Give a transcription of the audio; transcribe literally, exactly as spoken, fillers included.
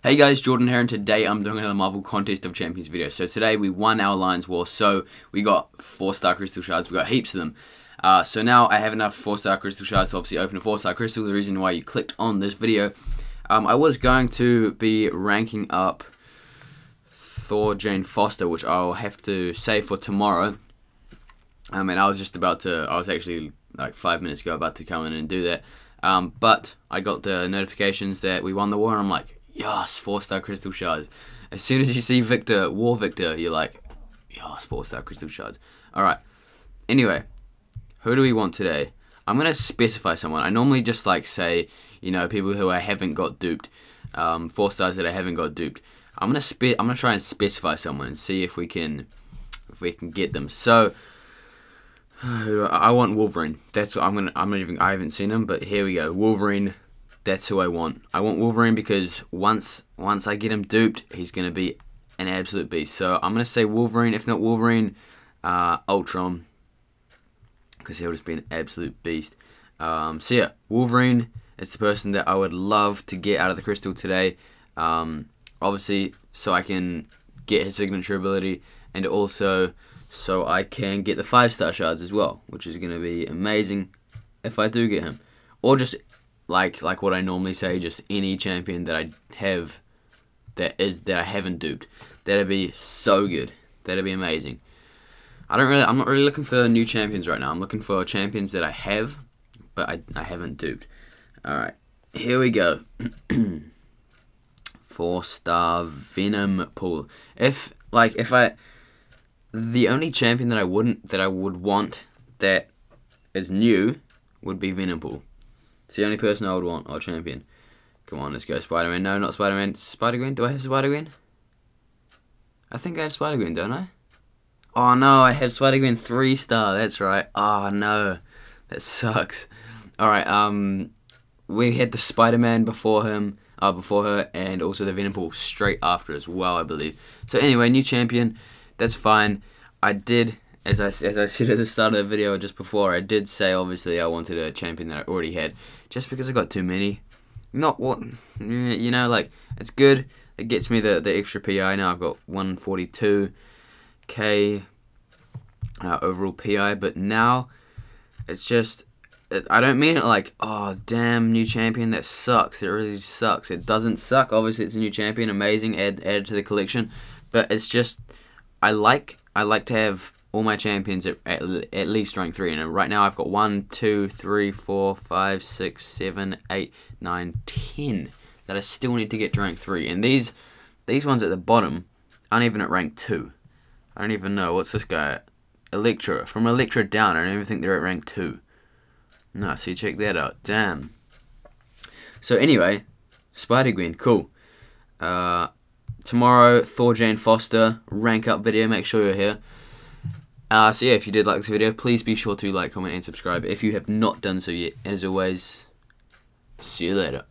Hey guys, Jordan here, and today I'm doing another Marvel Contest of Champions video. So today we won our Lions War, so we got Four Star Crystal shards, we got heaps of them. Uh, so now I have enough Four Star Crystal shards to obviously open a Four Star Crystal, the reason why you clicked on this video. Um, I was going to be ranking up Thor Jane Foster, which I'll have to save for tomorrow. I mean, I was just about to, I was actually like five minutes ago about to come in and do that. Um, but I got the notifications that we won the war, and I'm like, yes, four-star crystal shards. As soon as you see Victor, War Victor, you're like, yes, four-star crystal shards. Alright, anyway, who do we want today? I'm going to specify someone. I normally just, like, say, you know, people who I haven't got duped, um, four stars that I haven't got duped. I'm going to I'm gonna try and specify someone and see if we can if we can get them. So, I want Wolverine. That's what I'm going to, I'm not even, I haven't seen him, but here we go, Wolverine. That's who I want. I want Wolverine because once once I get him duped, he's going to be an absolute beast. So I'm going to say Wolverine. If not Wolverine, uh, Ultron. Because he'll just be an absolute beast. Um, so yeah, Wolverine is the person that I would love to get out of the crystal today. Um, obviously, so I can get his signature ability. And also, so I can get the five-star shards as well. Which is going to be amazing if I do get him. Or just... Like like what I normally say, just any champion that I have that is that I haven't duped. That'd be so good. That'd be amazing. I don't really I'm not really looking for new champions right now. I'm looking for champions that I have, but I I haven't duped. Alright, here we go. Four star Venompool. If like if I the only champion that I wouldn't that I would want that is new would be Venompool. It's the only person I would want, our champion. Come on, let's go Spider-Man. No, not Spider-Man. Spider-Gwen? Do I have Spider-Gwen? I think I have Spider-Gwen, don't I? Oh no, I have Spider-Gwen three star, that's right. Oh no, that sucks. Alright, um, we had the Spider-Man before him, uh, before her, and also the Venompool straight after as well, I believe. So anyway, new champion, that's fine. I did... As I, as I said at the start of the video just before, I did say obviously I wanted a champion that I already had, just because I got too many. Not what, you know, like, it's good. It gets me the, the extra P I. Now I've got one forty-two K uh, overall P I, but now it's just, it, I don't mean it like, oh, damn, new champion, that sucks. It really sucks. It doesn't suck. Obviously, it's a new champion, amazing, add, add to the collection. But it's just, I like, I like to have... all my champions at, at, at least rank three, and right now I've got one, two, three, four, five, six, seven, eight, nine, ten that I still need to get to rank three, and these these ones at the bottom aren't even at rank two. I don't even know, what's this guy? Elektra, from Elektra down, I don't even think they're at rank two. No, so you check that out, damn. So anyway, Spider-Gwen, cool. Uh, tomorrow, Thor Jane Foster, rank up video, make sure you're here. Uh, so yeah, if you did like this video, please be sure to like, comment, and subscribe if you have not done so yet. And as always, see you later.